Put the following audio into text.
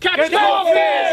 Catch Coffee!